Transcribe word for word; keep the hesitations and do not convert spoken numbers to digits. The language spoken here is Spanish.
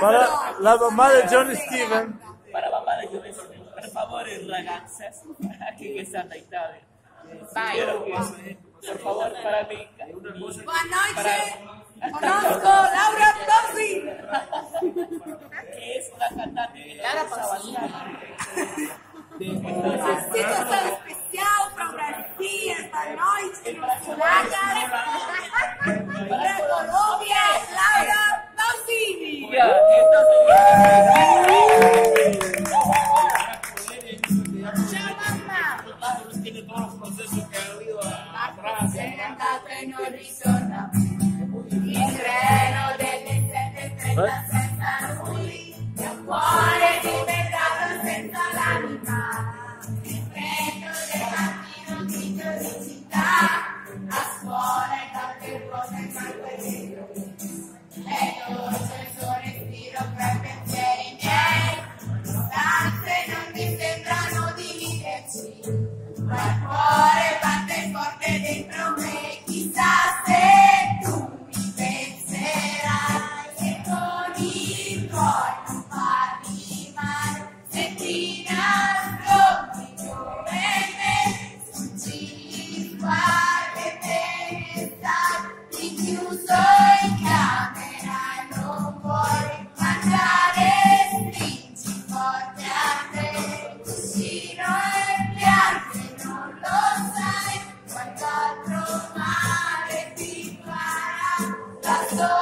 Para la mamá de Johnny Steven. Para la mamá de Johnny Steven. Per favore, ragazze, anche che siate in Italia. Vai. Per favore, para me. Buonanotte, conosco Laura Toffy. Que es una cantante de Laura Toffy. Especial para o Brasil, para nós, para Colombia, para Colombia, Laura Toffy. No.